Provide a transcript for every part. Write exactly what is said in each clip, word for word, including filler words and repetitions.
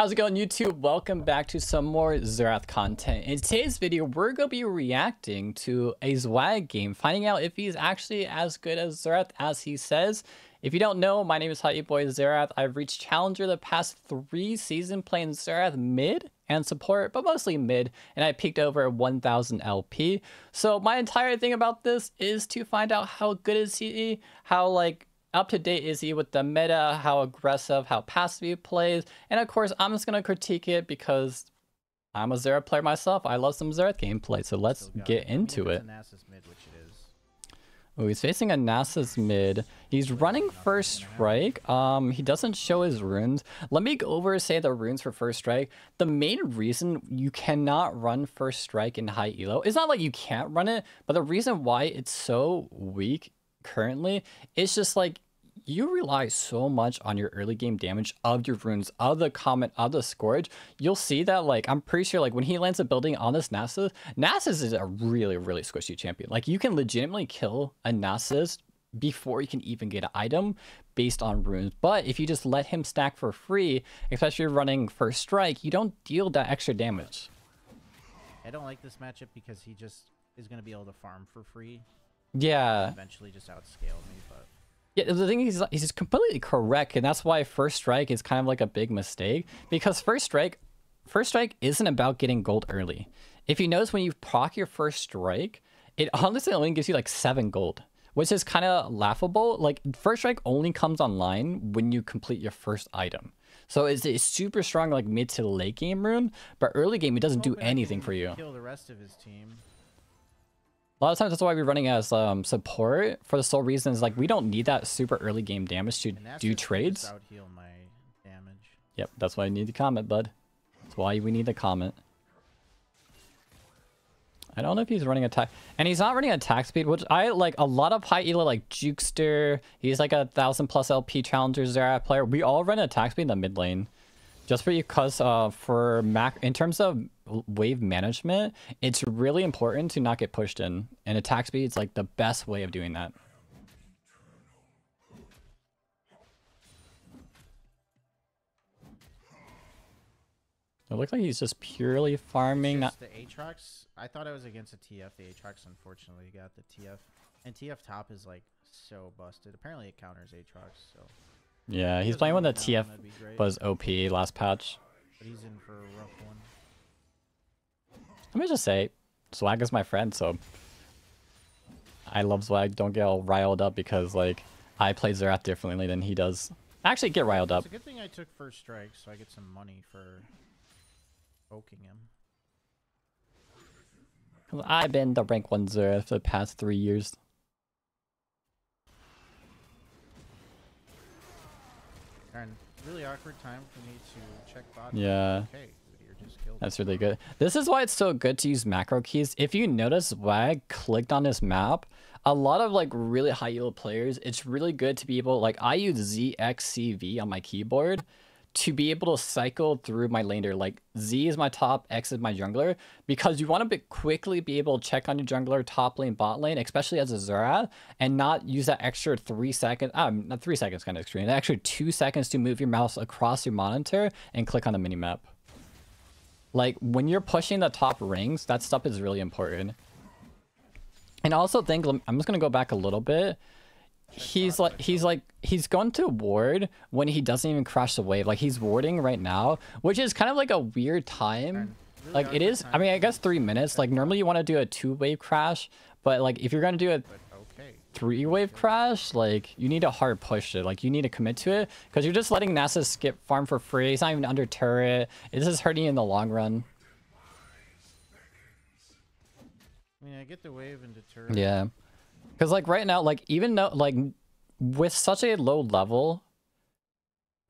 How's it going, YouTube? Welcome back to some more Xerath content. In today's video, we're going to be reacting to a Z WAG game, finding out if he's actually as good as Xerath as he says. If you don't know, my name is Hot Boy Xerath. I've reached Challenger the past three seasons playing Xerath mid and support, but mostly mid, and I peaked over one thousand L P. So my entire thing about this is to find out how good is he, how like up to date is he with the meta, how aggressive, how passive he plays, and of course I'm just gonna critique it because I'm a Xerath player myself. I love some Xerath gameplay, so let's get into it. Oh, he's facing a Nassus mid. He's running First Strike. Um, he doesn't show his runes. Let me go over say the runes for First Strike. The main reason you cannot run First Strike in high elo, it's not like you can't run it, but the reason why it's so weak currently, it's just like you rely so much on your early game damage of your runes, of the Comet, of the Scorch. You'll see that, like, I'm pretty sure, like, when he lands a building on this Nassus, Nassus is a really, really squishy champion. Like, you can legitimately kill a Nassus before you can even get an item based on runes. But if you just let him stack for free, especially running First Strike, you don't deal that extra damage. I don't like this matchup because he just is going to be able to farm for free. Yeah. Eventually just outscaled me, but yeah, the thing is, he's just completely correct, and that's why First Strike is kind of like a big mistake, because First Strike, First Strike isn't about getting gold early. If you notice, when you proc your First Strike, it honestly only gives you like seven gold, which is kind of laughable. Like, First Strike only comes online when you complete your first item. So it's, it's super strong like mid to late game rune, but early game it doesn't do anything for you. Kill the rest of his team. A lot of times that's why we're running as um, support, for the sole reason is like we don't need that super early game damage to do trades. Out heal my damage. Yep, that's why I need the Comet, bud. That's why we need the Comet. I don't know if he's running attack, and he's not running attack speed, which I like. A lot of high elo like Jukester, he's like a thousand plus L P Challenger Xerath player. We all run attack speed in the mid lane. Just because uh, for mac in terms of wave management, it's really important to not get pushed in, and attack speed is like the best way of doing that. It looks like he's just purely farming. Just the Aatrox, I thought I was against a T F. The Aatrox unfortunately got the T F, and T F top is like so busted. Apparently it counters Aatrox, so. Yeah, he's playing when the T F was O P last patch. But he's in for a rough one. Let me just say, Z WAG is my friend, so I love Z WAG. Don't get all riled up because, like, I play Xerath differently than he does. Actually, get riled up. It's a good thing I took First Strike, so I get some money for poking him. I've been the rank one Xerath for the past three years. And really awkward time for me to check bot. Yeah. Okay, you're just killed. That's really good. This is why it's so good to use macro keys. If you notice, Z WAG clicked on this map. A lot of like really high elo players, it's really good to be able, like, I use Z X C V on my keyboard to be able to cycle through my laner. Like, Z is my top, X is my jungler, because you want to be quickly be able to check on your jungler, top lane, bot lane, especially as a Xerath, and not use that extra three seconds, um, not three seconds kind of extreme, that extra two seconds to move your mouse across your monitor and click on the minimap. Like, when you're pushing the top rings, that stuff is really important. And I also think, I'm just going to go back a little bit. He's like, he's like, he's gone to ward when he doesn't even crash the wave. Like, he's warding right now, which is kind of like a weird time. Like, it is, I mean, I guess three minutes. Like, normally you want to do a two wave crash, but like, if you're going to do a three wave crash, like, you need to hard push it. Like, you need to commit to it because you're just letting Nassus skip farm for free. He's not even under turret. This is hurting you in the long run. I mean, I get the wave and deter. Yeah. Because, like, right now, like, even though, like, with such a low level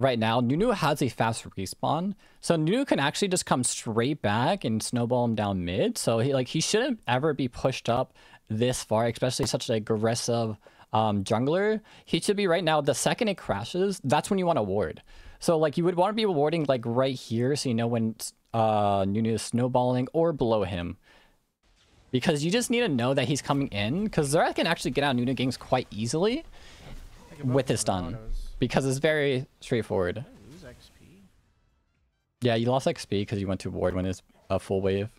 right now, Nunu has a fast respawn. So Nunu can actually just come straight back and snowball him down mid. So, he like, he shouldn't ever be pushed up this far, especially such an aggressive um, jungler. He should be right now, the second it crashes, that's when you want to ward. So, like, you would want to be warding, like, right here so you know when uh, Nunu is snowballing or below him. Because you just need to know that he's coming in, because Xerath can actually get out Nunu games quite easily with his stun, because it's very straightforward. Yeah, you lost X P because you went to ward when it's a full wave.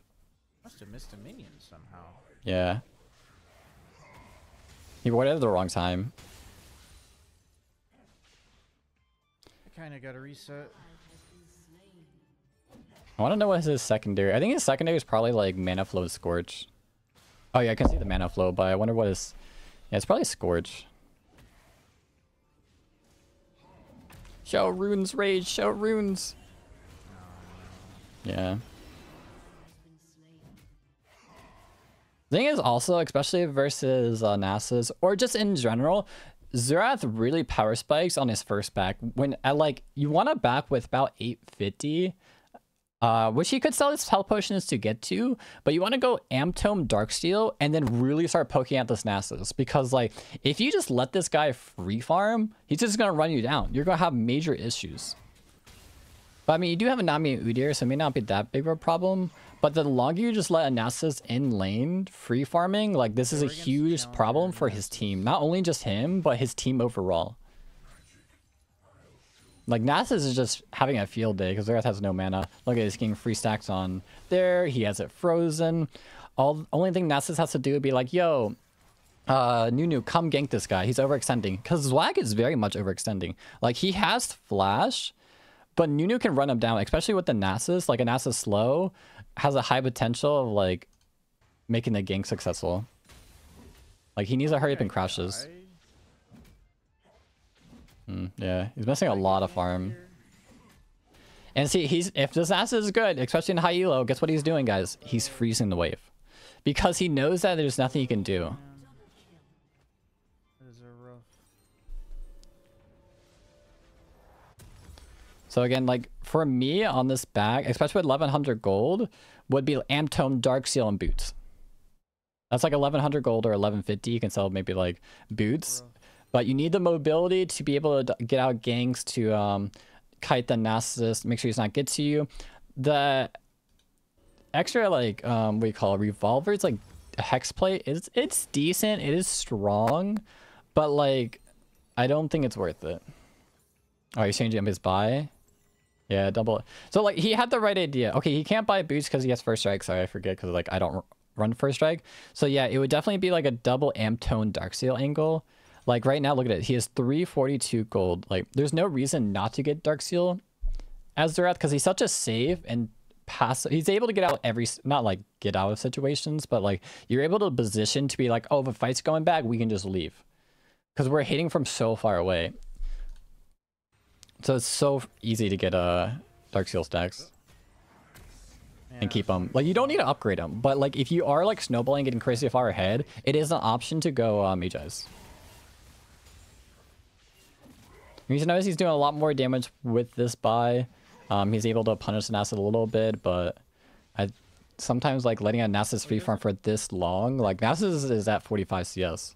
Must have missed a minion somehow. Yeah. He warded at the wrong time. I kind of got to reset. I want to know what his secondary... I think his secondary is probably like Mana Flow Scorch. Oh yeah, I can see the Mana Flow, but I wonder what his... Yeah, it's probably Scorch. Show runes, rage, show runes! Yeah. The thing is also, especially versus uh, Nassus, or just in general, Xerath really power spikes on his first back. When at like, you want a back with about eight fifty, uh, which he could sell his health potions to get to, but you want to go Amptome Dark Seal and then really start poking at this Nassus, because like, if you just let this guy free farm, he's just going to run you down. You're going to have major issues. But I mean, you do have a Nami and Udyr, so it may not be that big of a problem. But the longer you just let Nassus in lane free farming, like this is a huge problem for his team. Not only just him, but his team overall. Like Nassus is just having a field day because Xerath has no mana. Look at, he's getting free stacks on there. He has it frozen. All only thing Nassus has to do would be like, yo, uh, Nunu, come gank this guy. He's overextending, because Zwag is very much overextending. Like he has flash, but Nunu can run him down, especially with the Nassus. Like a Nassus slow has a high potential of like making the gank successful. Like he needs to hurry up and crashes. Mm, yeah, he's missing a lot of farm. And see, he's if this Nassus is good, especially in high elo, guess what he's doing, guys? He's freezing the wave, because he knows that there's nothing he can do. So again, like for me on this bag, especially with eleven hundred gold, would be Amptome, Dark Seal, and boots. That's like eleven hundred gold or eleven fifty. You can sell maybe like boots, but you need the mobility to be able to get out ganks to um, kite the Nassus, make sure he's not get to you. The extra like um, what do you call it, revolvers, like a hex plate, is it's decent. It is strong, but like I don't think it's worth it. Oh, he's changing up his buy. Yeah, double. So like he had the right idea. Okay, he can't buy boots because he has first strike. Sorry, I forget, because like I don't run first strike. So yeah, it would definitely be like a double Amptone Dark Seal angle. Like right now, look at it. He has three forty-two gold. Like there's no reason not to get Dark Seal as Xerath, because he's such a save and pass. He's able to get out every, not like get out of situations, but like you're able to position to be like, oh, if a fight's going back, we can just leave, because we're hitting from so far away. So it's so easy to get uh, Dark Seal stacks, yeah, and keep them. Like you don't need to upgrade them, but like if you are like snowballing, getting crazy far ahead, it is an option to go uh, Magi Eyes. You should notice he's doing a lot more damage with this buy. Um, he's able to punish the Nassus a little bit, but I sometimes like letting a Nassus free farm for this long. Like Nassus is at forty-five C S.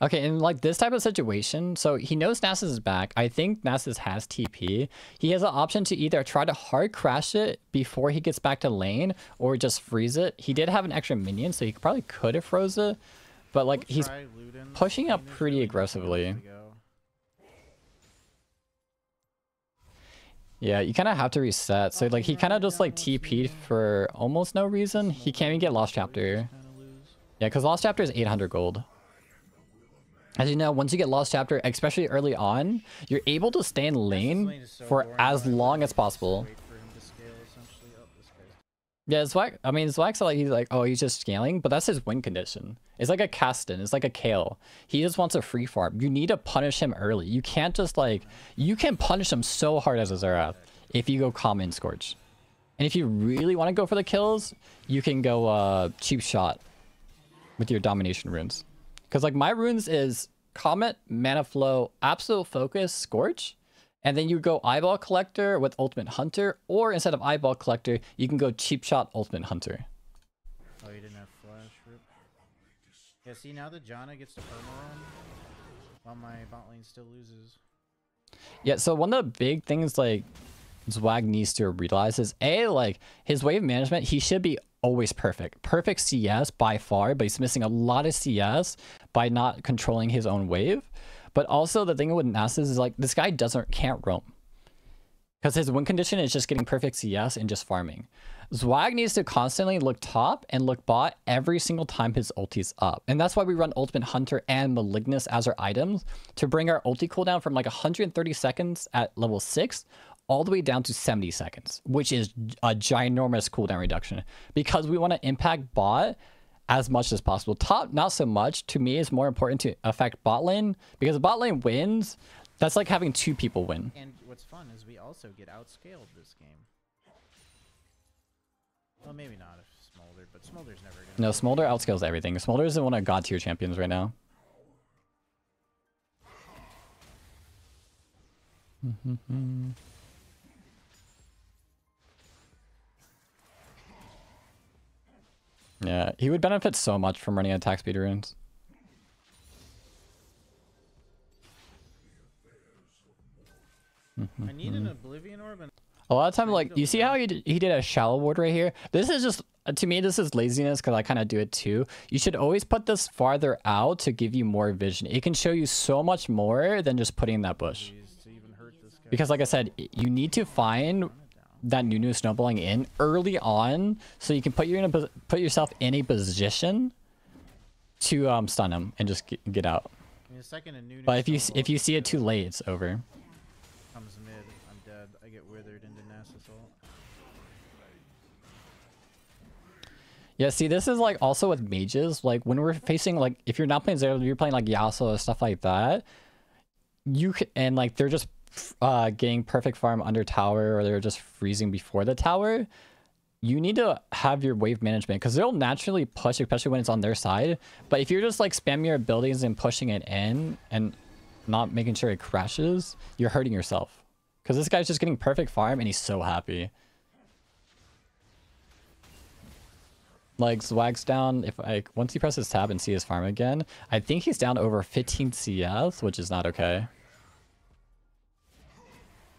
Okay, and like this type of situation, so he knows Nassus is back. I think Nassus has T P. He has an option to either try to hard crash it before he gets back to lane, or just freeze it. He did have an extra minion, so he probably could have froze it, but like we'll he's Ludens, pushing up pretty Ludens aggressively. Yeah, you kind of have to reset. So like he kind of just like T P'd for almost no reason. He can't even get Lost Chapter. Yeah, because Lost Chapter is eight hundred gold. As you know, once you get Lost Chapter, especially early on, you're able to stay in lane, lane so for boring, as long as possible. Scale, oh, yeah, Zwag, I mean, Zwag's like, he's like, oh, he's just scaling, but that's his win condition. It's like a Kasten, it's like a Kale. He just wants a free farm. You need to punish him early. You can't just like, you can punish him so hard as a Xerath if you go Common Scorch. And if you really want to go for the kills, you can go uh, Cheap Shot with your Domination runes. Because like my runes is Comet, Mana Flow, Absolute Focus, Scorch, and then you go Eyeball Collector with Ultimate Hunter, or instead of Eyeball Collector, you can go Cheap Shot Ultimate Hunter. Oh, you didn't have flash, Rip. Yeah, see, now that Janna gets to perma while my bot lane still loses. Yeah, so one of the big things like Zwag needs to realize is A, like his wave management, he should be always perfect. Perfect C S by far, but he's missing a lot of C S by not controlling his own wave. But also the thing with Nassus is like this guy doesn't can't roam. Because his win condition is just getting perfect C S and just farming. Zwag needs to constantly look top and look bot every single time his ulti's up. And that's why we run Ultimate Hunter and Malignus as our items to bring our ulti cooldown from like one hundred thirty seconds at level six all the way down to seventy seconds, which is a ginormous cooldown reduction because we want to impact bot as much as possible. Top, not so much. To me, it's more important to affect bot lane because bot lane wins. That's like having two people win. And what's fun is we also get outscaled this game. Well, maybe not if Smolder, but Smolder's never gonna. No, Smolder outscales everything. Smolder is one of god tier champions right now. Mm-hmm-hmm. Yeah, he would benefit so much from running attack speed runes. I need an Oblivion Orb. A lot of times, like, you see how he did, he did a Shallow Ward right here? This is just, to me, this is laziness because I kind of do it too. You should always put this farther out to give you more vision. It can show you so much more than just putting that bush. Because, like I said, you need to find that Nunu snowballing in early on so you can put, your, put yourself in a position to um, stun him and just get, get out. But if you, if you see it too late, it's over. Comes mid, I'm dead. I get withered into Nassus ult. Yeah, see, this is like also with mages. Like when we're facing, like if you're not playing Zero, you're playing like Yasuo or stuff like that. You can, and like they're just uh, getting perfect farm under tower, or they're just freezing before the tower. You need to have your wave management because they'll naturally push, especially when it's on their side. But if you're just like spamming your abilities and pushing it in and not making sure it crashes, you're hurting yourself. Because this guy's just getting perfect farm and he's so happy. Like, Zwag's down, if I, once he presses tab and see his farm again, I think he's down over fifteen C S, which is not okay.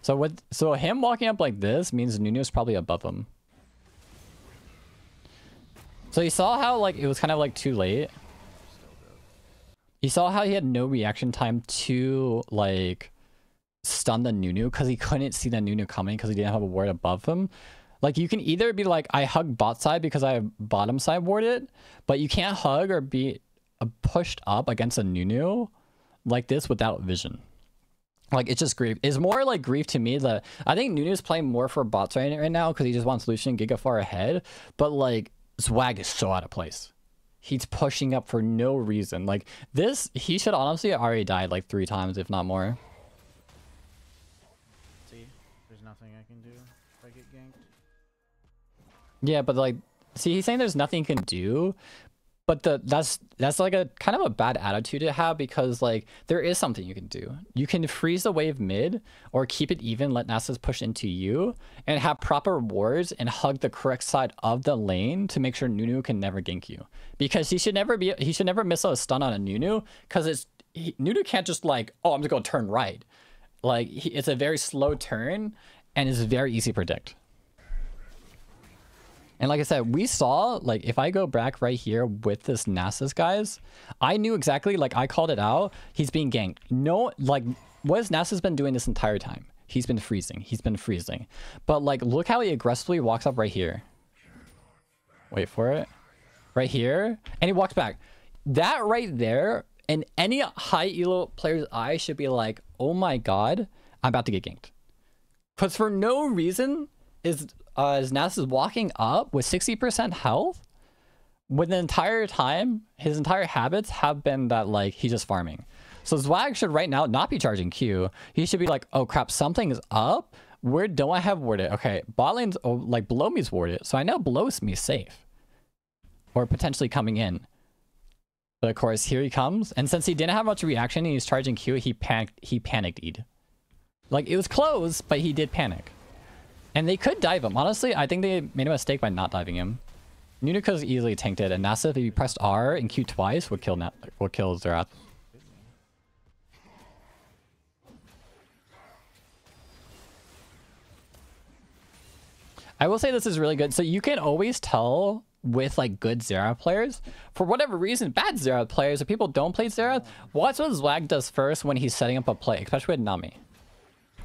So, with, so him walking up like this means Nunu's probably above him. So you saw how like it was kind of like too late. You saw how he had no reaction time to, like, stun the Nunu because he couldn't see the Nunu coming because he didn't have a ward above him. Like, you can either be like, I hug bot side because I bottom side ward it, but you can't hug or be pushed up against a Nunu like this without vision. Like, it's just grief. It's more like grief to me that I think Nunu's playing more for bot side right now because he just wants Lucian Giga far ahead, but, like, Zwag is so out of place. He's pushing up for no reason. Like, this, he should honestly have already died like three times, if not more. See, there's nothing I can do if I get ganked. Yeah, but like, see, he's saying there's nothing you can do, but the that's that's like a kind of a bad attitude to have because like there is something you can do. You can freeze the wave mid or keep it even, let Nassus push into you, and have proper wards and hug the correct side of the lane to make sure Nunu can never gank you. Because he should never be he should never miss a stun on a Nunu because it's he, Nunu can't just like, oh, I'm just gonna turn right. Like he, it's a very slow turn and it's very easy to predict. And like I said, we saw, like, if I go back right here with this Nassus, guys, I knew exactly, like, I called it out. He's being ganked. No, like, what has Nassus been doing this entire time? He's been freezing. He's been freezing. But, like, look how he aggressively walks up right here. Wait for it. Right here. And he walks back. That right there, in any high elo player's eye should be like, oh my god, I'm about to get ganked. Because for no reason is... Uh, as Nassus is walking up with sixty percent health, with the entire time, his entire habits have been that, like, he's just farming. So Zwag should right now not be charging Q. He should be like, oh crap, something is up. Where don't I have warded? Okay, bot lane's, oh, like, below me's warded, so I know below's me safe. Or potentially coming in. But of course, here he comes. And since he didn't have much reaction and he's charging Q, he panicked, he panicked-ed. Like, it was close, but he did panic. And they could dive him. Honestly, I think they made a mistake by not diving him. Nunu could have easily tanked it, and Nassus, if he pressed R and Q twice, would kill Nat would kill Zerath. I will say this is really good. So you can always tell with like good Xerath players. For whatever reason, bad Xerath players or people don't play Xerath, watch what Zwag does first when he's setting up a play, especially with Nami.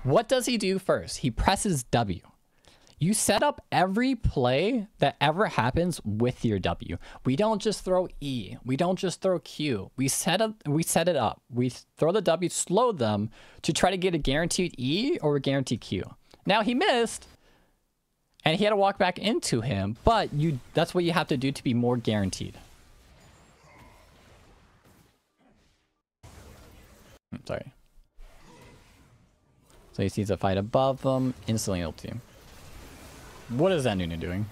What does he do first? He presses W. You set up every play that ever happens with your W. We don't just throw E. We don't just throw Q. We set up. We set it up. We throw the W, slow them to try to get a guaranteed E or a guaranteed Q. Now he missed, and he had to walk back into him. But you, that's what you have to do to be more guaranteed. I'm sorry. So he sees a fight above them, instantly ulti. What is that Nunu doing?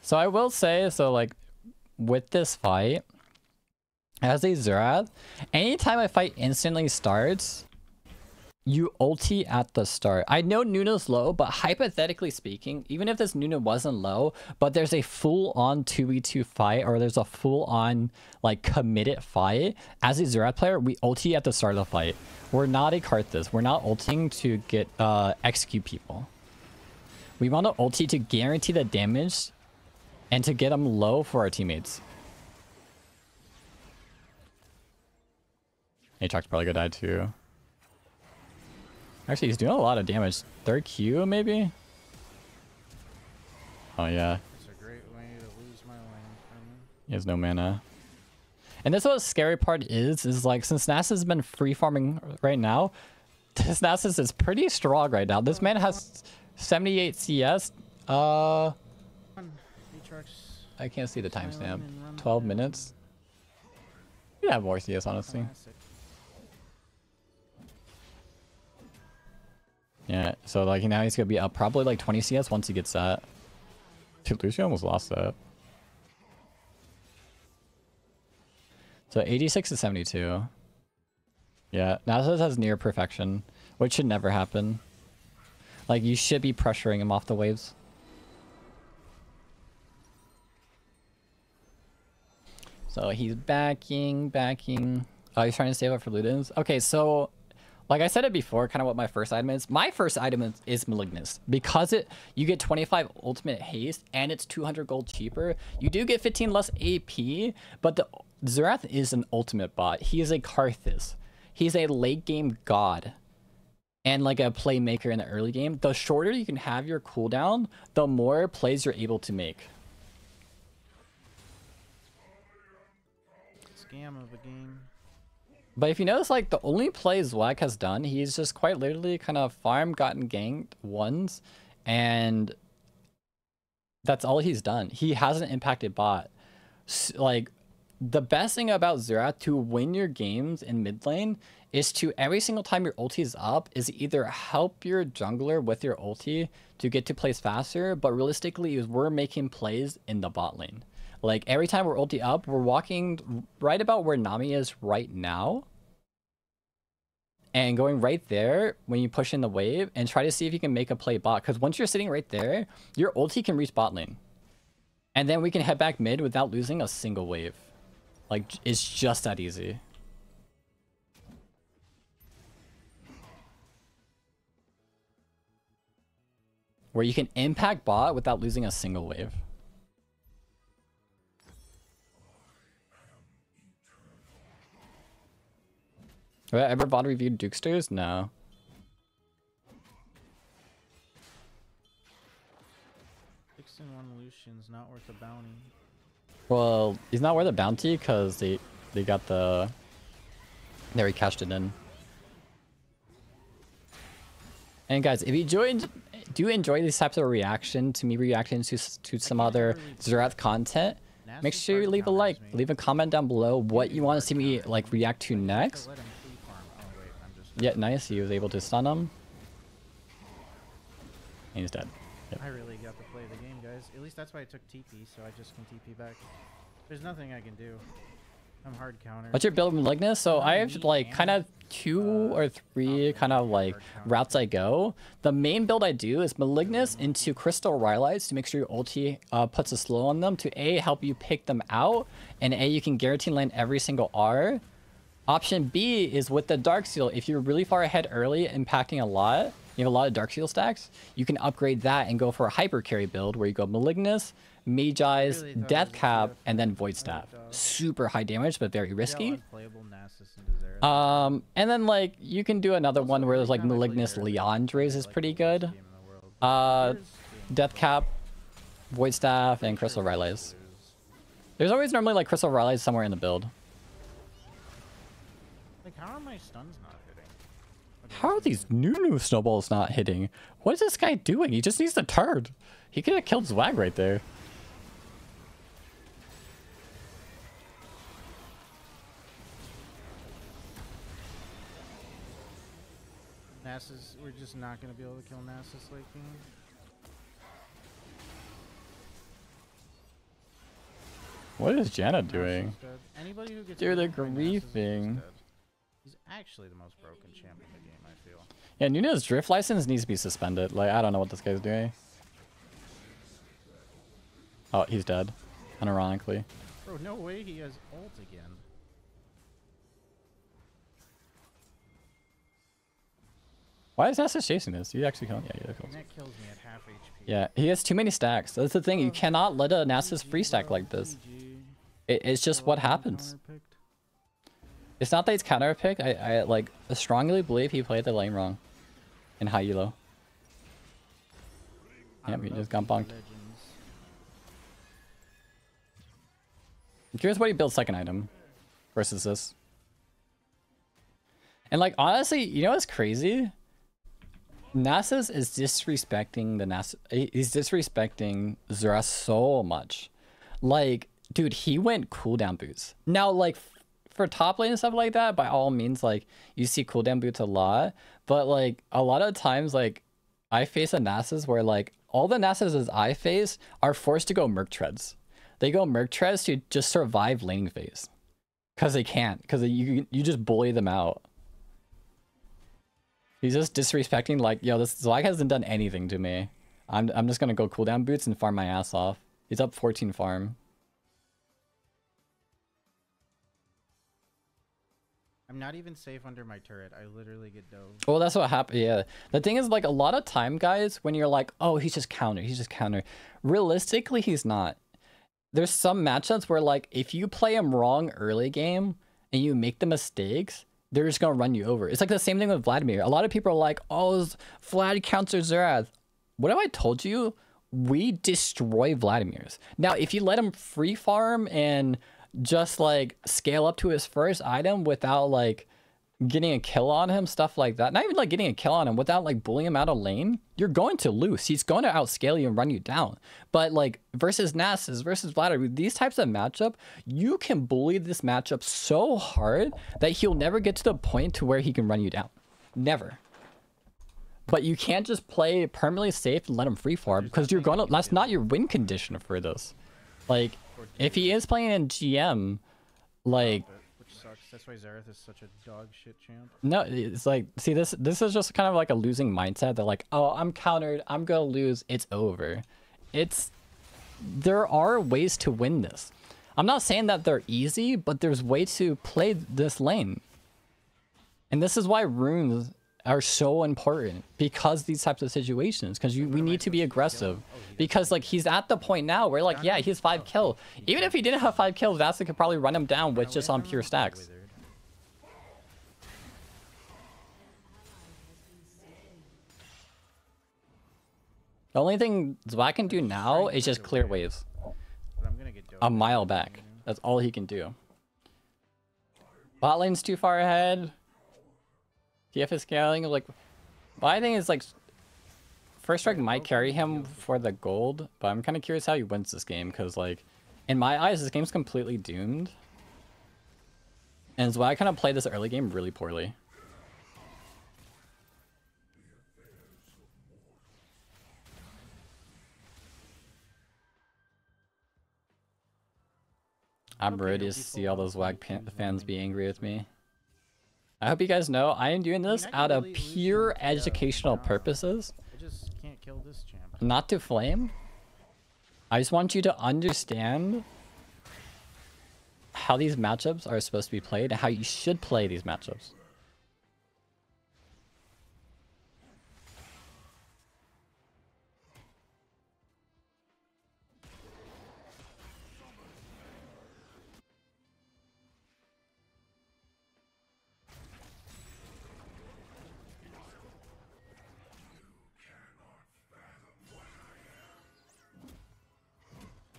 So I will say, so like, with this fight, as a Xerath, anytime a fight instantly starts, you ulti at the start. I know Nuna's low, but hypothetically speaking, even if this Nuna wasn't low, but there's a full-on two v two fight, or there's a full-on, like, committed fight, as a Xerath player, we ulti at the start of the fight. We're not a Karthus. We're not ulting to get, uh, execute people. We want to ulti to guarantee the damage and to get them low for our teammates. Aatrox probably gonna die too. Actually, he's doing a lot of damage. Third Q, maybe? Oh, yeah. It's a great way to lose my land from him. He has no mana. And that's what the scary part is, is like, since Nassus has been free farming right now, this Nassus is pretty strong right now. This man has seventy-eight C S. Uh, I can't see the timestamp. twelve minutes. He'd have more C S, honestly. Yeah, so like now he's gonna be up probably like twenty C S once he gets that. Dude, Lucian almost lost that. So eighty-six to seventy-two. Yeah, Nassus has near perfection, which should never happen. Like, you should be pressuring him off the waves. So he's backing, backing. Oh, he's trying to save up for Ludens. Okay, so like I said it before, kind of what my first item is. My first item is, is Malignus. Because it you get twenty-five ultimate haste and it's two hundred gold cheaper. You do get fifteen less A P, but the Xerath is an ultimate bot. He is a Karthus. He's a late game god and like a playmaker in the early game. The shorter you can have your cooldown, the more plays you're able to make. Scam of a game. But if you notice, like, the only play Zwag has done, he's just quite literally kind of farmed, gotten ganked once, and that's all he's done. He hasn't impacted bot. So, like, the best thing about Xerath to win your games in mid lane is to, every single time your ulti is up, is either help your jungler with your ulti to get to plays faster, but realistically, we're making plays in the bot lane. Like, every time we're ulti up, we're walking right about where Nami is right now. And going right there when you push in the wave and try to see if you can make a play bot. Because once you're sitting right there, your ulti can reach bot lane. And then we can head back mid without losing a single wave. Like, it's just that easy. Where you can impact bot without losing a single wave. Have I ever bot reviewed Dukesters? No. Fixing one Lucian's not worth a bounty. Well, he's not worth a bounty because they they got the there he cashed it in. And guys, if you joined, do you enjoy these types of reaction to me reacting to to some other Xerath content? Make sure you leave a like, leave a comment down below what you want to see me like react to next. Yeah, nice. He was able to stun him. And he's dead. Yep. I really got to play the game, guys. At least that's why I took T P, so I just can T P back. There's nothing I can do. I'm hard counter. What's your build, Malignus? So I have like kind of two or three kind of like routes I go. The main build I do is Malignus into Crystal Rylai's to make sure your ulti uh, puts a slow on them to A, help you pick them out, and A, you can guarantee land every single R. Option B is with the Dark Seal. If you're really far ahead early, impacting a lot, you have a lot of Dark Seal stacks, you can upgrade that and go for a hyper carry build where you go Malignus, Magi's, really Death Cap, and then Void Staff. Super high damage, but very risky. Um, and then like you can do another one where there's like Malignus, Liandry's is pretty good. Uh, Death Cap, Void Staff, and Crystal Rylai's. There's always normally like Crystal Rylai's somewhere in the build. Like how are my stuns not hitting? How are these Nunu snowballs not hitting? What is this guy doing? He just needs to turn. He could have killed Zwag right there. Nassus, we're just not going to be able to kill Nassus late game. What is Janna doing? Dude, they're griefing. He's actually the most broken champ in the game, I feel. Yeah, Nuno's drift license needs to be suspended. Like, I don't know what this guy's doing. Oh, he's dead. Unironically. Bro, no way he has ult again. Why is Nassus chasing this? You actually can't. Yeah, yeah, kills. That kills me at half H P. Yeah, he has too many stacks. That's the thing. You cannot let a Nassus free stack like this. It, it's just what happens. It's not that he's counter picked. I, I like strongly believe he played the lane wrong, in high elo. Yep, he just got bonked. I'm curious what he builds second item versus this. And like honestly, you know what's crazy? Nassus is disrespecting the Nassus. He's disrespecting Zura so much. Like, dude, he went cooldown boots. Now, like, for top lane and stuff like that, by all means, like, you see cooldown boots a lot. But, like, a lot of times, like, I face a Nassus where, like, all the Nassuses I face are forced to go Merc Treads. They go Merc Treads to just survive laning phase. Because they can't. Because you, you just bully them out. He's just disrespecting, like, yo, this Zwag hasn't done anything to me. I'm, I'm just gonna go cooldown boots and farm my ass off. He's up fourteen farm. I'm not even safe under my turret. I literally get dove. Well, that's what happened, yeah. The thing is, like, a lot of time, guys, when you're like, oh, he's just counter, he's just counter. Realistically, he's not. There's some matchups where, like, if you play him wrong early game and you make the mistakes, they're just going to run you over. It's like the same thing with Vladimir. A lot of people are like, oh, Vlad counters Xerath. What have I told you? We destroy Vladimir's. Now, if you let him free farm and just like scale up to his first item without like getting a kill on him, stuff like that, not even like getting a kill on him, without like bullying him out of lane, you're going to lose. He's going to outscale you and run you down. But like versus Nassus, versus Vladimir, these types of matchup, you can bully this matchup so hard that he'll never get to the point to where he can run you down. Never. But you can't just play permanently safe and let him free farm, because you're gonna, that's not your win condition for this. Like if he is playing in G M, like, that's why Xerath is such a dog shit champ. No, it's like, see, this this is just kind of like a losing mindset. They're like, oh, I'm countered, I'm gonna lose, it's over. It's, there are ways to win this. I'm not saying that they're easy, but there's ways to play this lane. And this is why runes are so important, because these types of situations, because we need to be aggressive. Because like he's at the point now where like, yeah, he's five kill. Even if he didn't have five kills, Vasa could probably run him down with just on pure stacks. The only thing Zwag can do now is just clear waves a mile back. That's all he can do. Bot lane's too far ahead. T F is scaling. Like, my thing is, like, First Strike might carry him for the gold, but I'm kind of curious how he wins this game, because, like, in my eyes, this game's completely doomed. And it's why I kind of played this early game really poorly. I'm ready to see all those W A G fans be angry with me. I hope you guys know I am doing this out of pure educational purposes. I just can't kill this champ. Not to flame. I just want you to understand how these matchups are supposed to be played and how you should play these matchups.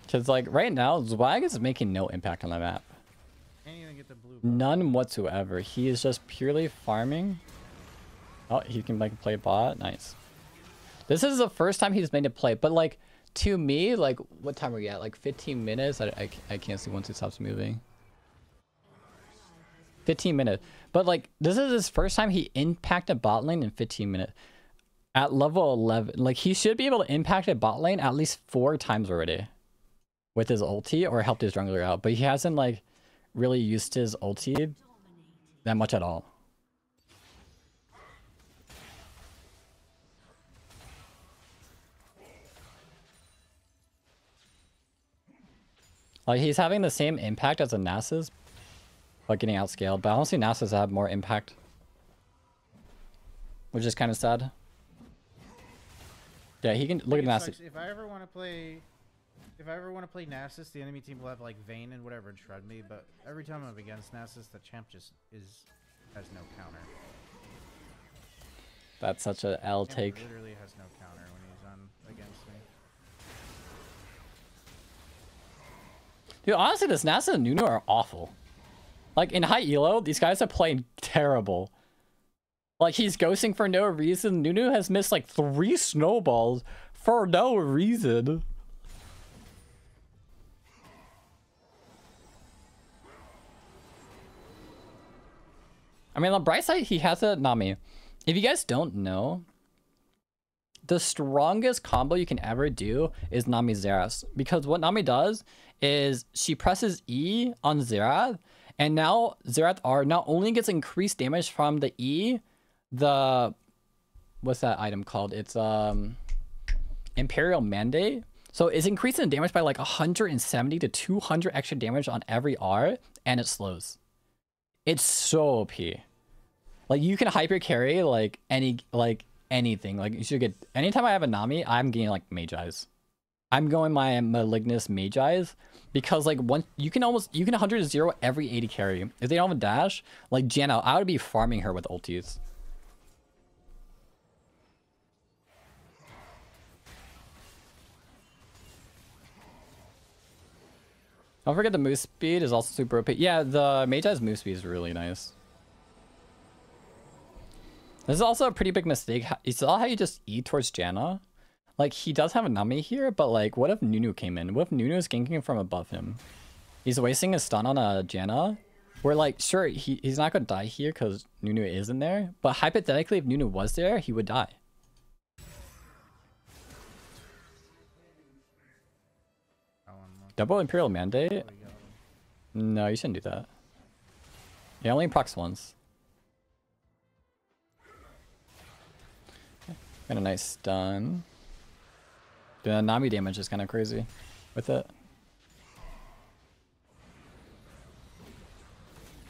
Because, like, right now, Zwag is making no impact on the map. Can't even get the blue ball. None whatsoever. He is just purely farming. Oh, he can, like, play bot. Nice. This is the first time he's made a play. But, like, to me, like, what time are we at? Like, fifteen minutes? I, I, I can't see once he stops moving. fifteen minutes. But, like, this is his first time he impacted bot lane in fifteen minutes. At level eleven. Like, he should be able to impact a bot lane at least four times already. With his ulti or helped his jungler out, but he hasn't like really used his ulti that much at all. Like he's having the same impact as a Nassus, but getting outscaled. But I don't see Nassus have more impact, which is kind of sad. Yeah, he can look at Nassus. If I ever want to play. If I ever want to play Nassus, the enemy team will have like Vayne and whatever and shred me, but every time I'm against Nassus, the champ just is has no counter. That's such an L take. Literally has no counter when he's on against me. Dude, honestly, this Nassus and Nunu are awful. Like in high elo, these guys are playing terrible. Like he's ghosting for no reason. Nunu has missed like three snowballs for no reason. I mean, on the bright side, he has a Nami. If you guys don't know, the strongest combo you can ever do is Nami Xerath. Because what Nami does is she presses E on Xerath. And now Xerath R not only gets increased damage from the E, the... What's that item called? It's um Imperial Mandate. So it's increasing the damage by like one hundred seventy to two hundred extra damage on every R. And it slows. It's so O P. Like you can hyper carry like any like anything. Like you should get anytime I have a Nami, I'm getting like Mage Eyes. I'm going my Malignus Mage Eyes because like once you can almost you can one hundred to zero every A D carry. If they don't have a dash, like Janna, I would be farming her with ultis. Don't forget the move speed is also super O P. Yeah, the Mage Eye's move speed is really nice. This is also a pretty big mistake. You saw how you just E towards Janna? Like, he does have a Nami here, but like, what if Nunu came in? What if Nunu is ganking from above him? He's wasting his stun on a Janna. Where like, sure, he, he's not going to die here because Nunu isn't there. But hypothetically, if Nunu was there, he would die. Double Imperial Mandate? No, you shouldn't do that. It only procs once. Got a nice stun. The Nami damage is kind of crazy with it.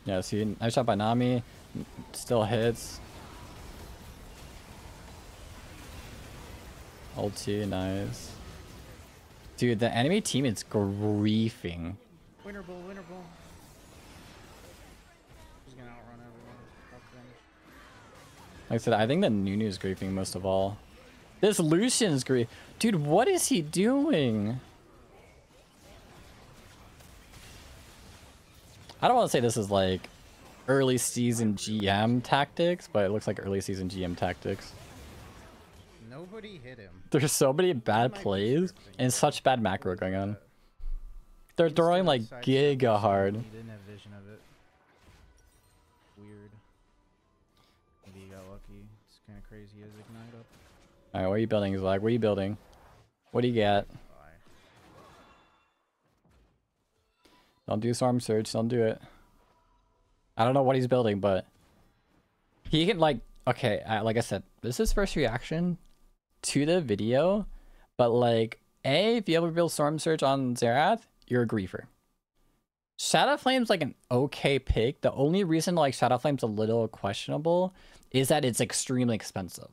Yeah, see, nice shot by Nami. Still hits. Ulti, nice. Dude, the enemy team is griefing. Winter Bull, Winter Bull. He's gonna outrun everyone. Like I said, I think that Nunu is griefing most of all. This Lucian's grief. Dude, what is he doing? I don't want to say this is like early season G M tactics, but it looks like early season G M tactics. Nobody hit him. There's so many bad plays and such bad macro going on. They're throwing like giga hard. He didn't have vision of it. Weird. Maybe he got lucky. It's kind of crazy. As ignite up. All right, what are you building, Zlag? What are you building? What do you got? Don't do Storm Surge. Don't do it. I don't know what he's building, but he can like. Okay, like I said, this is first reaction to the video, but like, A, if you ever build Storm Surge on Xerath, you're a griefer. Shadow Flame's like an okay pick. The only reason like Shadow Flame's a little questionable is that it's extremely expensive.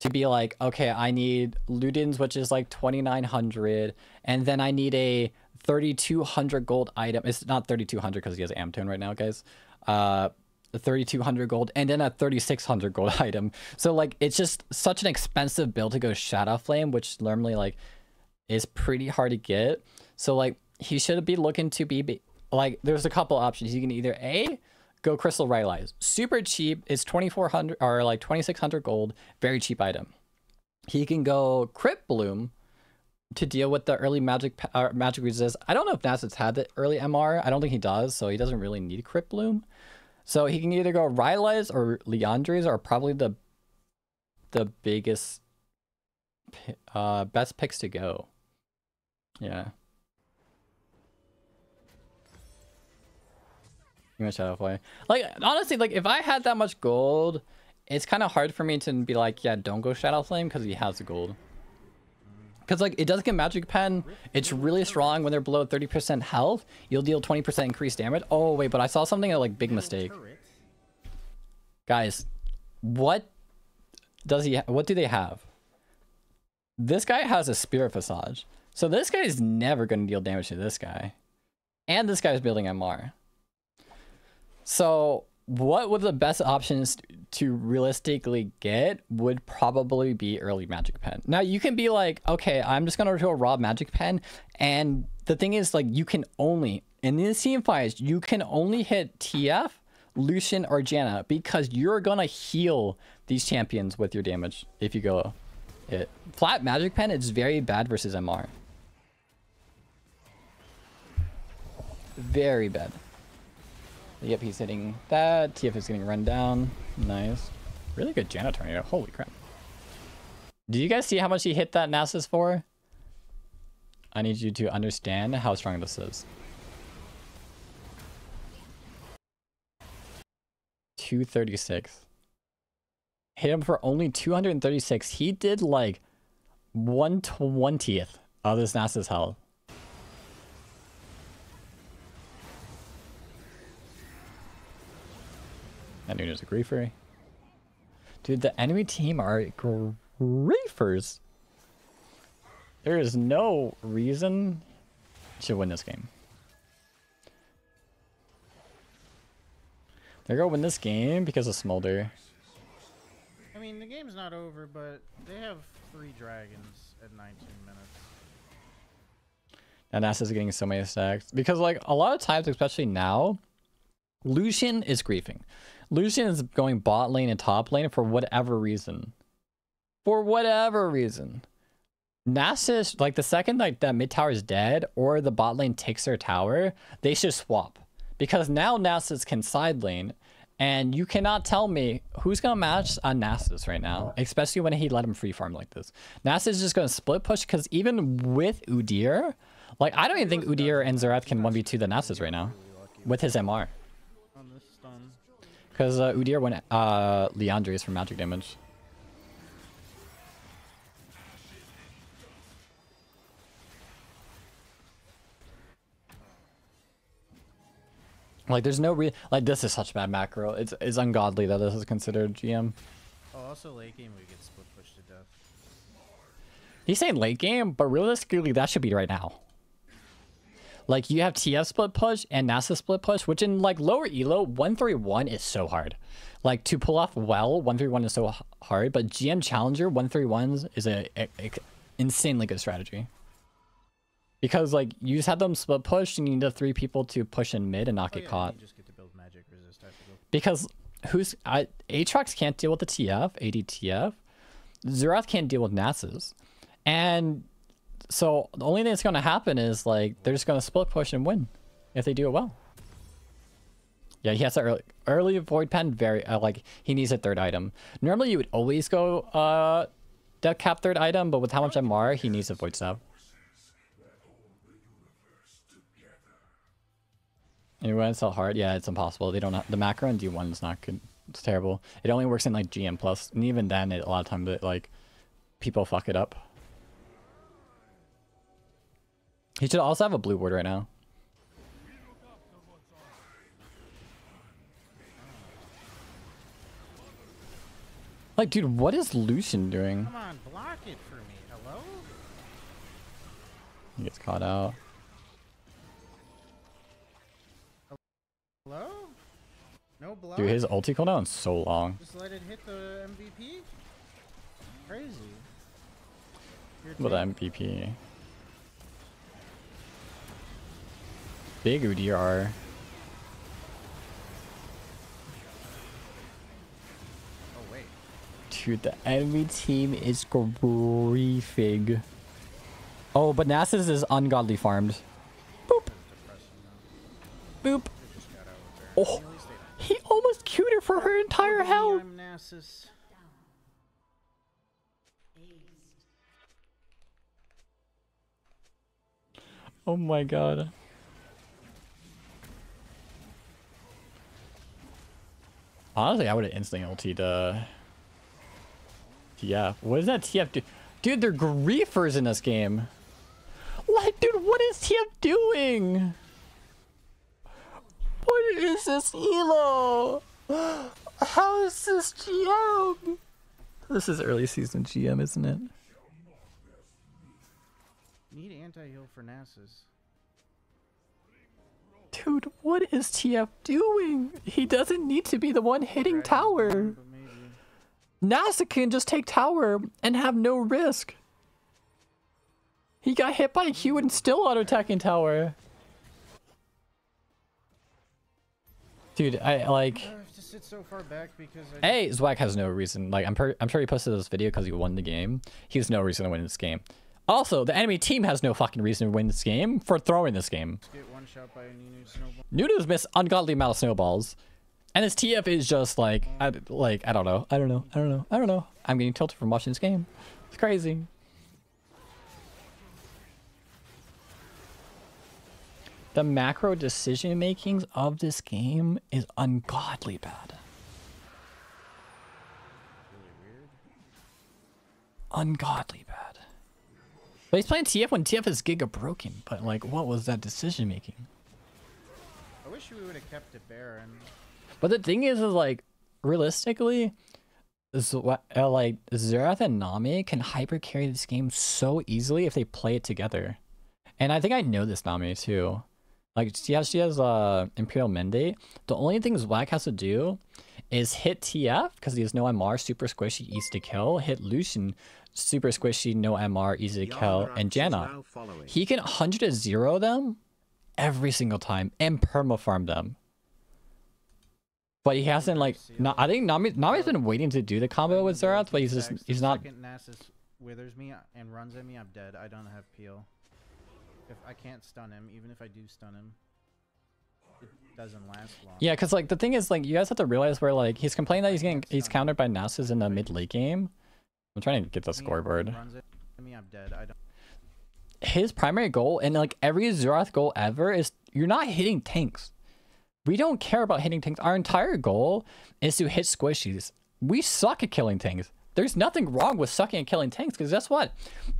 To be like, okay, I need Ludens, which is like twenty-nine hundred, and then I need a thirty-two hundred gold item. It's not thirty-two hundred because he has Amtone right now, guys. Uh, thirty-two hundred gold, and then a thirty-six hundred gold item. So like, it's just such an expensive build to go Shadow Flame, which normally like is pretty hard to get. So like, he should be looking to be like, there's a couple options. You can either A, go Crystal Rylai's. Super cheap. It's twenty-four hundred or like twenty-six hundred gold. Very cheap item. He can go Crypt Bloom to deal with the early magic uh, magic resist. I don't know if Nassus had the early M R. I don't think he does, so he doesn't really need Crypt Bloom. So he can either go Rylai's or Liandry's are probably the the biggest uh, best picks to go. Yeah. Much Shadow Flame. Like, honestly, like, if I had that much gold, it's kind of hard for me to be like, yeah, don't go Shadow Flame because he has the gold. Because, like, it does get Magic Pen. It's really strong when they're below thirty percent health. You'll deal twenty percent increased damage. Oh, wait, but I saw something, like, big mistake. Guys, what does he ha what do they have? This guy has a Spirit Visage. So this guy is never going to deal damage to this guy. And this guy is building M R. So what would the best options to realistically get would probably be early Magic Pen. Now you can be like, okay, I'm just going to do a raw Magic Pen. And the thing is, like, you can only, in these team fights, you can only hit T F, Lucian, or Janna because you're going to heal these champions with your damage if you go it. Flat Magic Pen, it's very bad versus M R. Very bad. Yep, he's hitting that. T F is getting run down. Nice. Really good Janna tornado. Holy crap. Do you guys see how much he hit that Nassus for? I need you to understand how strong this is. two thirty-six. Hit him for only two hundred thirty-six. He did like one twentieth of this Nassus health. That Nunu's a griefer. Dude, the enemy team are griefers. There is no reason to win this game. They're gonna win this game because of Smolder. I mean, the game's not over, but they have three dragons at nineteen minutes. And Nassus is getting so many stacks. Because, like, a lot of times, especially now, Lucian is griefing. Lucian is going bot lane and top lane for whatever reason. For whatever reason. Nassus, like the second like that mid tower is dead or the bot lane takes their tower, they should swap. Because now Nassus can side lane and you cannot tell me who's going to match on Nassus right now. Especially when he let him free farm like this. Nassus is just going to split push because even with Udyr, like I don't even think Udyr and Xerath can one v two the Nassus right now with his M R. Because uh, Udyr went uh, Liandry's for magic damage. Like, there's no re like this is such bad macro. It's it's ungodly that this is considered G M. Oh, also late game we get split pushed to death. He's saying late game, but realistically that should be right now. Like, you have T F split push and Nassus split push, which in, like, lower elo, one three one is so hard. Like, to pull off well, one three one is so hard, but G M Challenger, one three ones is an insanely good strategy. Because, like, you just have them split push, and you need the three people to push in mid and not oh, get yeah, caught. You just get to build magic resist, because who's... I, Aatrox can't deal with the T F, A D T F. Xerath can't deal with Nassus. And... so the only thing that's going to happen is like they're just going to split push and win if they do it well. Yeah, he has that early, early void pen. Very uh, like he needs a third item. Normally you would always go uh, death cap third item, but with how much M R he needs a void stab. And when it's so hard, yeah, it's impossible. They don't have, the macro in D one is not good. It's terrible. It only works in like G M plus, and even then, it, a lot of times it, like people fuck it up. He should also have a blue ward right now. Like, dude, what is Lucian doing? Come on, block it for me. Hello? He gets caught out. Hello? No block. Dude, his ulti cooldown is so long. Just let it hit the M V P? Crazy. What M V P? Big Udyr. Oh wait. Dude, the enemy team is griefing. Oh, but Nassus is ungodly farmed. Boop. Boop. Oh, he almost queued her for her entire health. I'm Nassus. Oh my god. Honestly, I would have instantly ultied, uh... yeah. What does that T F do? Dude, they're griefers in this game. Like, dude, what is T F doing? What is this elo? How is this G M? This is early season G M, isn't it? Need anti-heal for Nassus. Dude, what is T F doing? He doesn't need to be the one hitting right. Tower. Nassus can just take tower and have no risk. He got hit by Q and still auto-attacking tower. Dude, I like... I have to sit so far back because I... Hey, ZWAG has no reason. Like, I'm, per I'm sure he posted this video because he won the game. He has no reason to win this game. Also, the enemy team has no fucking reason to win this game for throwing this game. Get one shot by Nunu snowball. Nunu's missed ungodly amount of snowballs. And his T F is just like, I, like, I don't know. I don't know. I don't know. I don't know. I'm getting tilted from watching this game. It's crazy. The macro decision makings of this game is ungodly bad. Ungodly bad. But he's playing T F when T F is giga broken, but like, what was that decision making? I wish we would have kept it barren. But the thing is, is like, realistically, like, Xerath and Nami can hyper carry this game so easily if they play it together. And I think I know this Nami too. Like, she has, she has uh, Imperial Mandate. The only thing ZWAG has to do is hit T F, because he has no M R, super squishy, easy to kill, hit Lucian, super squishy, no M R, easy to kill, and Janna. He can one hundred to zero them every single time and perma-farm them. But he hasn't, like, not, I think Nami, Nami's been waiting to do the combo with Xerath, but he's just, he's not... Second Nassus withers me and runs at me, I'm dead. I don't have peel. If I can't stun him, even if I do stun him, it doesn't last long. Yeah, because, like, the thing is, like, you guys have to realize where, like, he's complaining that he's getting, he's countered by Nassus in the mid-late game. I'm trying to get the scoreboard. His primary goal, and like every Xerath goal ever, is you're not hitting tanks. We don't care about hitting tanks. Our entire goal is to hit squishies. We suck at killing tanks. There's nothing wrong with sucking at killing tanks, because guess what?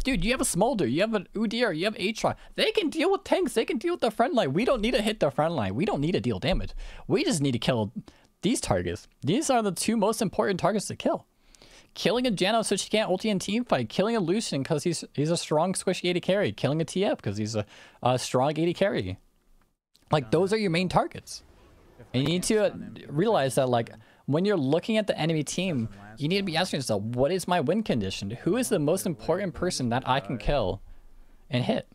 Dude, you have a Smolder, you have an Udyr, you have Aatrox. They can deal with tanks. They can deal with the front line. We don't need to hit the front line. We don't need to deal damage. We just need to kill these targets. These are the two most important targets to kill. Killing a Janna so she can't ulti and teamfight. Killing a Lucian because he's he's a strong squishy A D carry. Killing a T F because he's a, a strong A D carry. Like, those are your main targets. And you need to realize that, like, when you're looking at the enemy team, you need to be asking yourself, what is my win condition? Who is the most important person that I can kill and hit?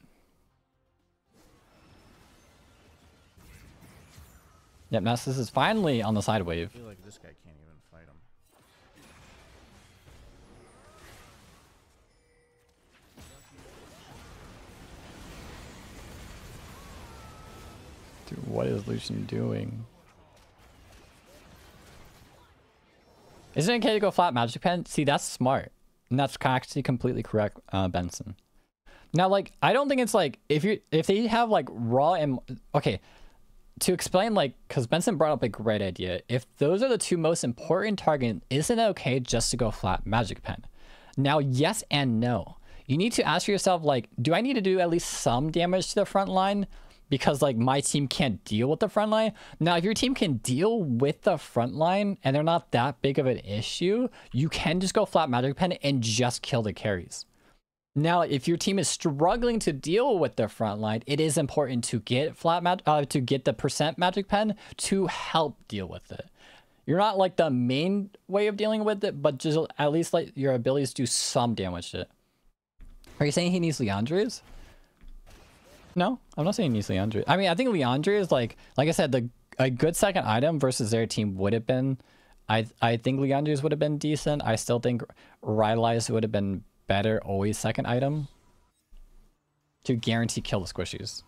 Yep, Nassus is finally on the side wave. I feel like this guy can't even fight him. Dude, what is Lucian doing? Isn't it okay to go flat magic pen? See, that's smart. And that's actually completely correct, uh, Benson. Now, like, I don't think it's like, if you if they have like raw and... Okay, to explain, like, because Benson brought up a great idea. If those are the two most important targets, isn't it okay just to go flat magic pen? Now, yes and no. You need to ask yourself, like, do I need to do at least some damage to the front line? because like my team can't deal with the front line. Now, if your team can deal with the front line and they're not that big of an issue, you can just go flat magic pen and just kill the carries. Now, if your team is struggling to deal with the front line, it is important to get flat mag uh, to get the percent magic pen to help deal with it. You're not like the main way of dealing with it, but just at least like your abilities do some damage to it. Are you saying he needs Liandry's? No, I'm not saying he needs Liandry. I mean, I think Liandry is like, like I said, the a good second item versus their team would have been. I I think Liandry's would have been decent. I still think Rylai's would have been better, always second item to guarantee kill the squishies.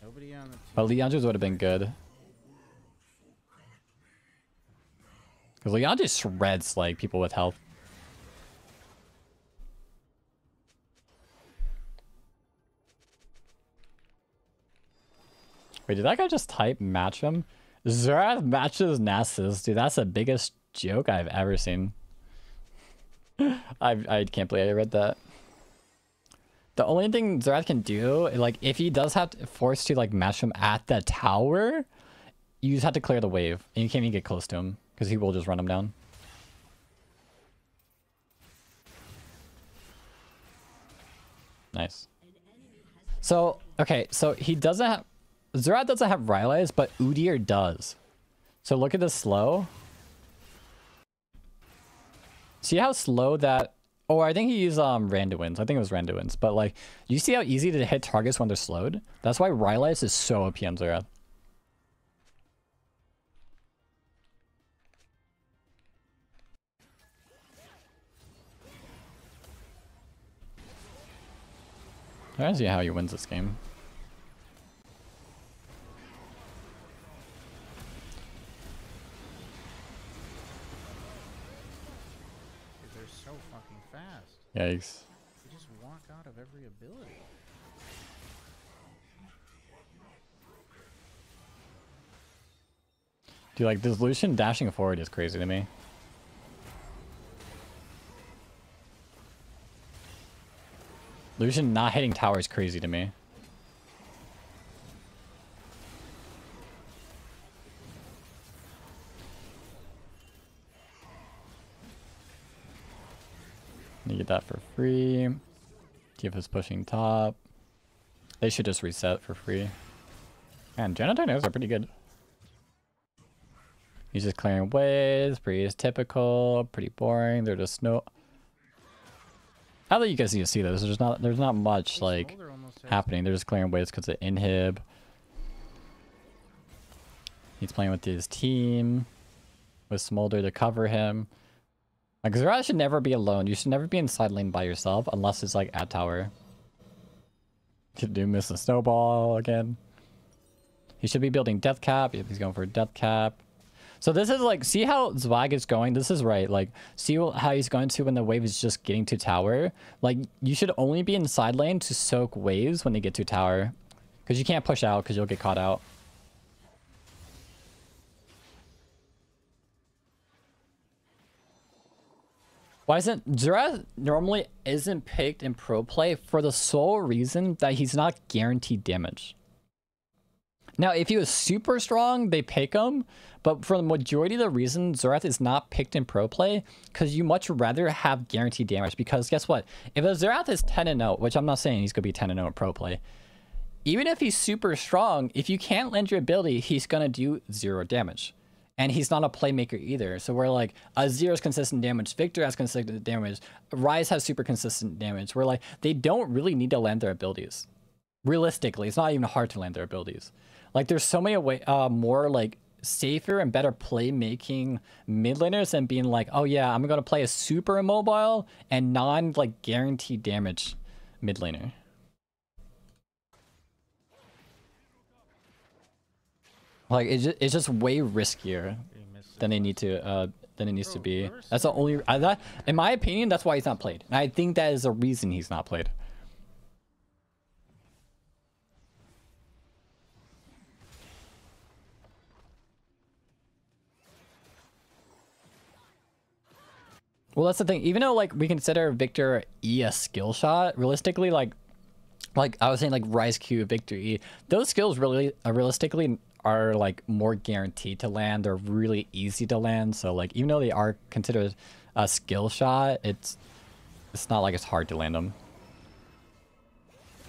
Nobody on the but Liandry's would have been good. Because Liandry shreds like people with health. Wait, did that guy just type match him? Xerath matches Nassus. Dude, that's the biggest joke I've ever seen. I I can't believe I read that. The only thing Xerath can do, like, if he does have to force to, like, match him at the tower, you just have to clear the wave. And you can't even get close to him, because he will just run him down. Nice. So, okay, so he doesn't have... Xerath doesn't have Rylai's, but Udyr does. So look at the slow. See how slow that... Oh, I think he used um, Randuin's. I think it was Randuin's. But like, you see how easy to hit targets when they're slowed? That's why Rylai's is so O P on Xerath. Reminds you how he wins this game. Yikes. You just walk out of every ability. Dude, like, this Lucian dashing forward is crazy to me. Lucian not hitting tower is crazy to me. You get that for free. T F is pushing top. They should just reset for free. Man, Janna dynamics are pretty good. He's just clearing waves. Pretty is typical. Pretty boring. They're just no. I think you guys need to see this. There's not. There's not much like happening. They're just clearing waves because of inhib. He's playing with his team, with Smolder to cover him. Like, Xerath should never be alone. You should never be in side lane by yourself unless it's like at tower. Did do miss the snowball again? He should be building Death Cap. Yep, he's going for a Death Cap. So this is like, see how Zwag is going? This is right. Like, see how he's going to when the wave is just getting to tower? Like, you should only be in side lane to soak waves when they get to tower. Because you can't push out because you'll get caught out. Why isn't Xerath normally isn't picked in pro play for the sole reason that he's not guaranteed damage. Now, if he was super strong, they pick him, but for the majority of the reason Xerath is not picked in pro play, because you much rather have guaranteed damage. Because guess what? If a Xerath is ten and oh, which I'm not saying he's gonna be ten and oh in pro play, even if he's super strong, if you can't land your ability, he's gonna do zero damage. And he's not a playmaker either. So we're like, Azir has consistent damage. Victor has consistent damage. Ryze has super consistent damage. We're like, they don't really need to land their abilities. Realistically, it's not even hard to land their abilities. Like, there's so many way, uh, more like safer and better playmaking mid laners than being like, oh yeah, I'm going to play a super immobile and non like guaranteed damage mid laner. Like, it's just, it's just way riskier than they need to uh than it needs to be. That's the only I, that, in my opinion, that's why he's not played. And I think that is the reason he's not played. Well, that's the thing. Even though, like, we consider Victor E a skill shot, realistically, like, like I was saying, like, Rise Q, Victor E, those skills really, uh, realistically, are, like, more guaranteed to land. They're really easy to land. So, like, even though they are considered a skill shot, it's it's not like it's hard to land them.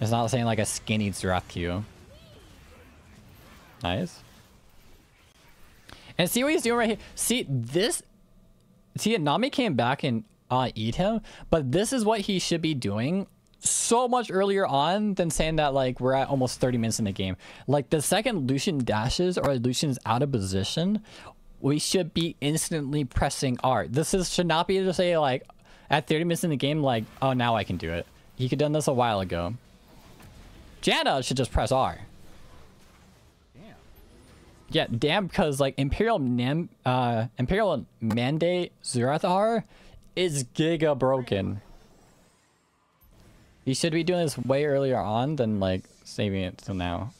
It's not saying, like, a skinny Xerath Q. Nice. And see what he's doing right here. See, this... See, Nami came back and uh, eat him, but this is what he should be doing so much earlier on than saying that, like, we're at almost thirty minutes in the game. Like, the second Lucian dashes or Lucian's out of position, we should be instantly pressing R. This is should not be to say, like, at thirty minutes in the game, like, oh, now I can do it. He could have done this a while ago. Janna should just press R. Damn. Yeah, damn, because, like, Imperial Nam uh, Imperial Mandate Xerath R is giga broken. You should be doing this way earlier on than, like, saving it till now.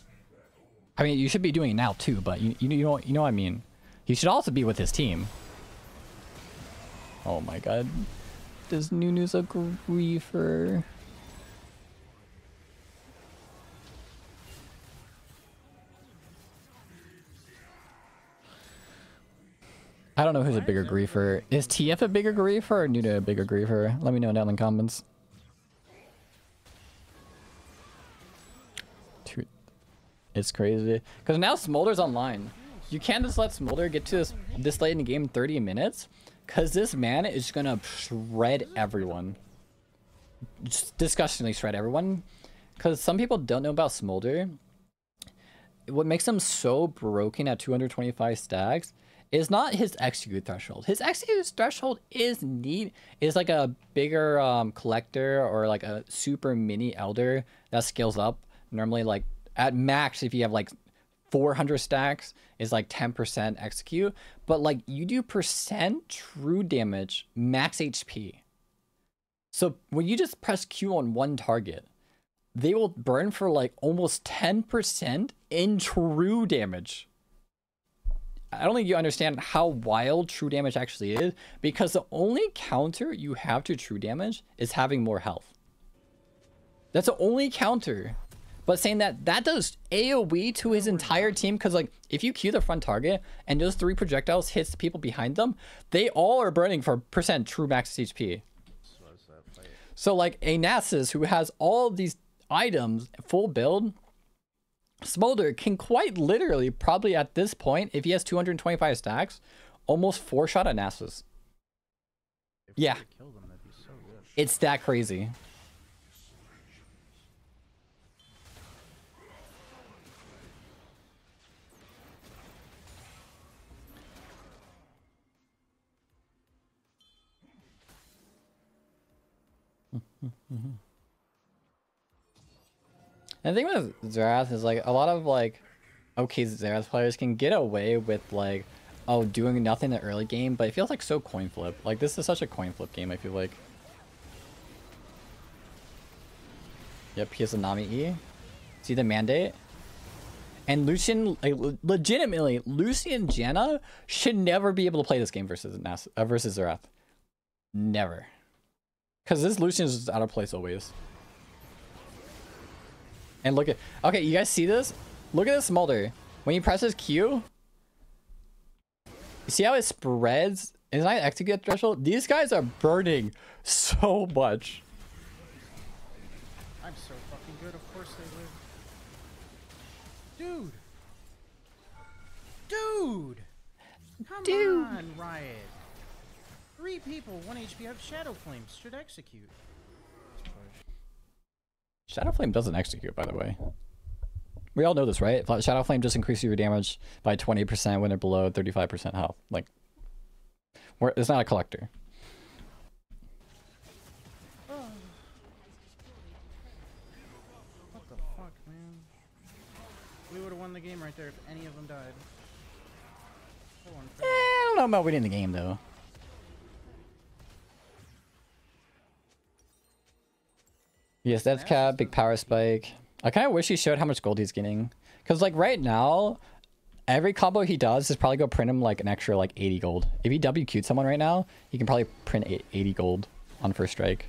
I mean, you should be doing it now too, but you you, you know you know what I mean. He should also be with his team. Oh my god, this Nunu's a griefer. I don't know who's a bigger griefer. Is T F a bigger griefer or Nunu a bigger griefer? Let me know down in the comments. It's crazy. Because now Smolder's online. You can't just let Smolder get to this, this late in the game in thirty minutes. Because this man is going to shred everyone. Just disgustingly shred everyone. Because some people don't know about Smolder. What makes him so broken at two hundred twenty-five stacks is not his execute threshold. His execute threshold is neat. It's like a bigger um, collector or like a super mini elder that scales up. Normally, like, at max, if you have like four hundred stacks, is like ten percent execute. But like you do percent true damage, max H P. So when you just press Q on one target, they will burn for like almost ten percent in true damage. I don't think you understand how wild true damage actually is, because the only counter you have to true damage is having more health. That's the only counter. But saying that, that does AoE to his entire team, because, like, if you Q the front target and those three projectiles hits the people behind them, they all are burning for percent true max H P. So, like, a Nassus who has all of these items full build, Smolder can quite literally, probably at this point, if he has two hundred twenty-five stacks, almost four-shot a Nassus. Yeah. Kill them, that'd be so good. It's that crazy. Mm-hmm. And the thing with Xerath is, like, a lot of, like, okay, Xerath players can get away with, like, oh, doing nothing in the early game, but it feels like so coin flip. Like, this is such a coin flip game, I feel like. Yep, he has a Nami E. See the mandate? And Lucian, like, legitimately, Lucian and Janna should never be able to play this game versus Nas uh, versus Xerath. Never. Because this Lucian is just out of place always. And look at... Okay, you guys see this? Look at this Smolder. When he presses Q... See how it spreads? It's not an execute threshold. These guys are burning so much. I'm so fucking good, of course they live. Dude! Dude! Come Dude. on, Riot. Three people, one H P of Shadow Flame should execute. Shadow Flame doesn't execute, by the way. We all know this, right? Shadow Flame just increases your damage by twenty percent when they're below thirty-five percent health. Like, we're, it's not a collector. Oh. What the fuck, man? We would have won the game right there if any of them died. So eh, I don't know about winning the game, though. Yes, Death Cap, big power spike. I kind of wish he showed how much gold he's getting. Because, like, right now, Every combo he does is probably go print him like an extra like eighty gold. If he W Q'd someone right now, he can probably print eighty gold on First Strike.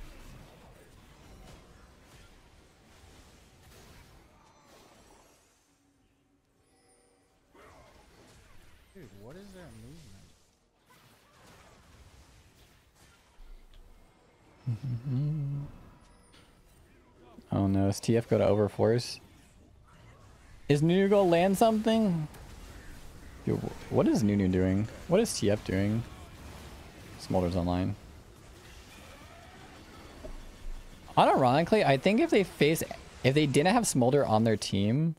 Dude, what is that movement? Oh no, is T F go to overforce? Is Nunu gonna land something? Dude, what is Nunu doing? What is T F doing? Smolder's online. Unironically, I think if they face, if they didn't have Smolder on their team,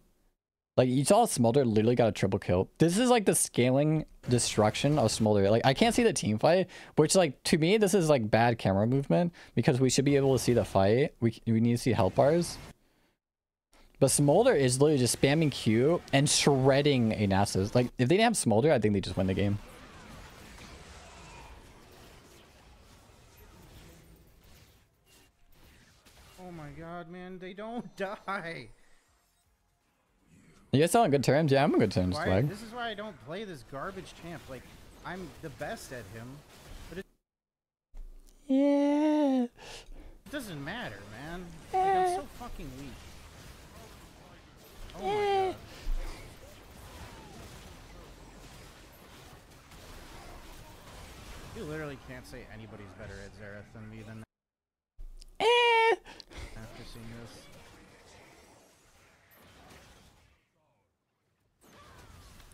like you saw Smolder literally got a triple kill. This is like the scaling destruction of Smolder. Like I can't see the team fight, which like to me this is like bad camera movement because we should be able to see the fight. We we need to see health bars. But Smolder is literally just spamming Q and shredding a Nassus. Like, if they didn't have Smolder, I think they just win the game. Oh my god, man. They don't die. You guys still on good terms? Yeah, I'm on good terms. Why, this is why I don't play this garbage champ. Like, I'm the best at him. But it, yeah. It doesn't matter, man. Like, I'm so fucking weak. Oh my god. You literally can't say anybody's better at Xerath than me than eh. After seeing this.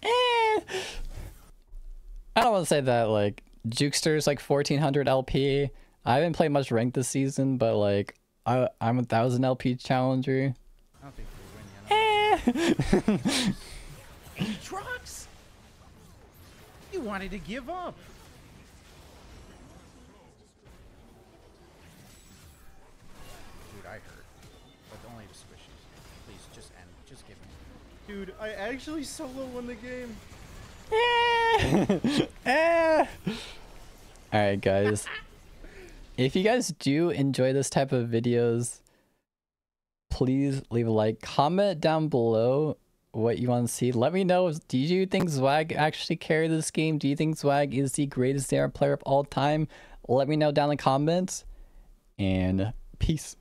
Eh. I don't want to say that, like, Jukester's like fourteen hundred L P. I haven't played much ranked this season, but like, I, I'm a one thousand L P challenger. I don't think Aatrox, you wanted to give up. Dude, I hurt, but only to squishes. Please, just end. Just give me. Dude, I actually solo won the game. All right, guys. If you guys do enjoy this type of videos, please leave a like, comment down below what you want to see. Let me know, do you think Z WAG actually carried this game? Do you think Z WAG is the greatest A R player of all time? Let me know down in the comments, and peace.